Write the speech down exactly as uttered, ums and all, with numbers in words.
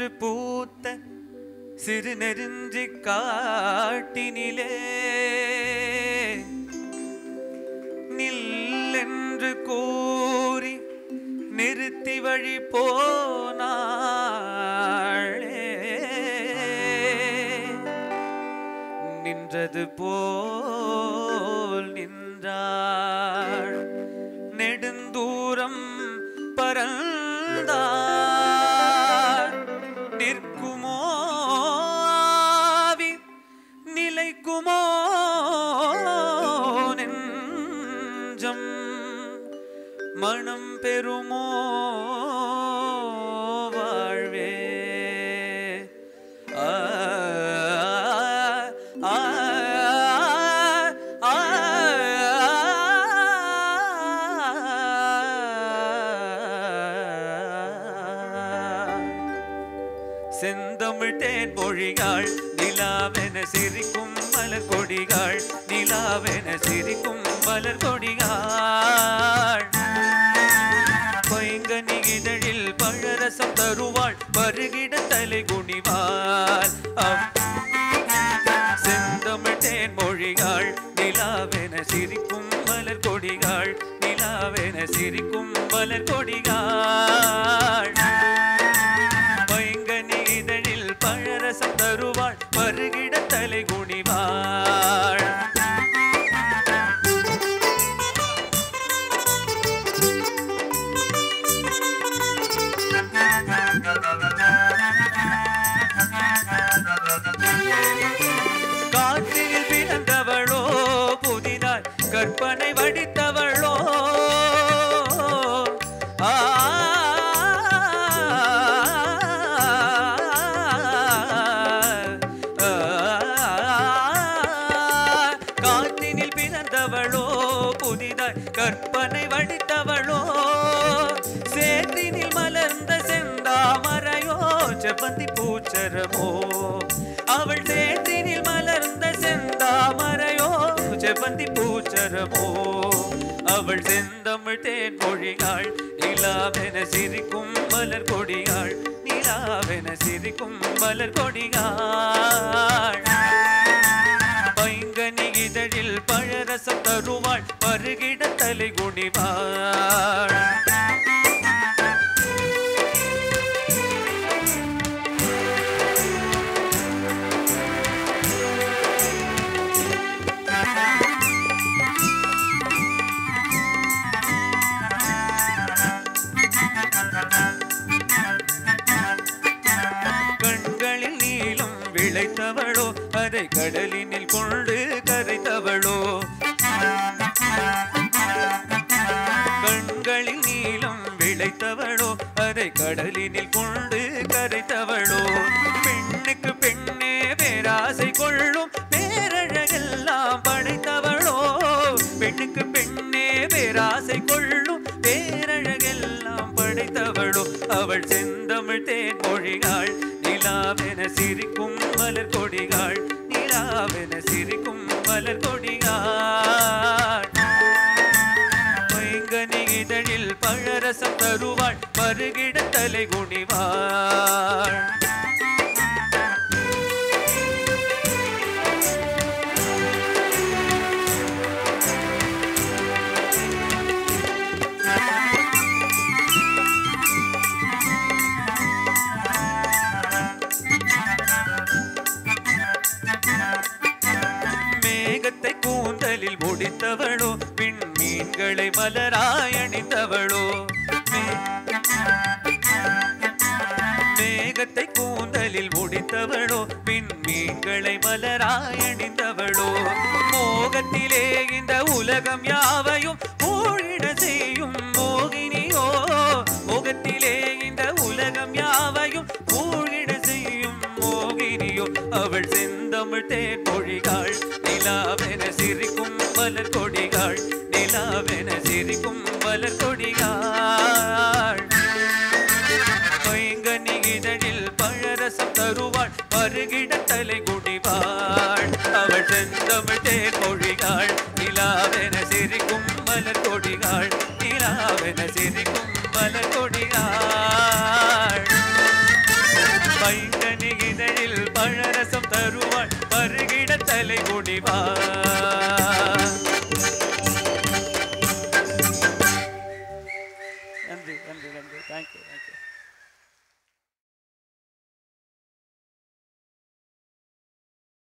ஒன்று பூத்த சிறு நெருஞ்சி காட்டினிலே நில்லென்று கூறி நிறுத்தி வழி போனாளே நின்றது போல் நின்றாள் நெடுந்தூரம் பரந்தார் நிற்குமோ ஆவி நிலைக்குமோ நெஞ்சம் மனம் பெறுமோ வாழ்வே செந்தமிழ்தேன் மொழிகள் நிலாவென சிரிக்கும் மலர் கொடிகள் நிலாவென சிரிக்கும் மலர் கொடிகள் பைங்கனி இதழில் பழரசம் தருவாள் பருகிட தலை குனிவாள் செந்தமிழ்தேன் மொழிகள் நிலாவென சிரிக்கும் மலர் கொடிகள் நிலாவென சிரிக்கும் மலர் கொடிகள் பழரசம் தருவாள் பருகிட தலை குனிவாள் காற்றில் பிறந்தவளோ புதினாய் கற்பனை வடித்தவளோ கற்பனை வடித்தவளோ சேற்றினில் மலர்ந்த செந்தாமரையோ செவ்வந்தி பூச்சரமோ அவள் சேற்றினில் மலர்ந்த செந்தாமரையோ செவ்வந்தி பூச்சரமோ அவள் செந்தமிழ் தேன் மொழியாள் நிலாவென சிரிக்கும் மலர் கொடியாள் நிலாவென சிரிக்கும் மலர் கொடியாள் இதழில் பழரசம் தருவாள் பருகிட தலை குனிவாள் கண்களில் நீளம் விளைத்தவளோ அதை கடலினில் கொண்டு கரைத்தவளோ கண்களில் நீளம் விளைத்தவளோ அதை கடலினில் கொண்டு கரைத்தவளோ பெண்ணுக்கு பெண்ணே பேராசை கொள்ளும் பேரழகெல்லாம் படைத்தவளோ பெண்ணுக்கு பெண்ணே பேராசை கொள்ளும் பேரழகெல்லாம் படைத்தவளோ அவள் செந்தமிழ் தேன் மொழியாள் நிலாவென சிரிக்கும் மலர் கொடியாள் நிலாவென சிரிக்கும் மலர் கொடியாள் பைங்கனி இதழில் பழரசம் தருவாள் பருகிட தலை குனிவாள் கூந்தலில் முடித்தவளோ பின் மீன்களை மலராயணித்தவளோ மேகத்தை கூந்தலில் முடித்தவளோ பின் மீன்களை மலராயணிந்தவளோ மோகத்திலே இந்த உலகம் யாவையும் மூழ்கிட செய்யும் மோகினியோ மோகத்திலே இந்த உலகம் யாவையும் மூழ்கிட செய்யும் மோகினியோ அவள் செந்தமிழ் தேன் மொழியாள் நிலாவென சிரிக்கும் மலர் கொடியாள் நிலாவென சிரிக்கும் மலர் கொடியாள் பைங்கனி இதழில் பழரசம் தருவாள் பருகிட தலை குடிவாள் அவள் செந்தமிழ் தேன் மொழியாள் நிலாவென சிரிக்கும் மலர் கொடியாள் நிலாவென சிரிக்கும் மலர் கொடியாள் पहले गुड़िबा थैंक यू थैंक यू।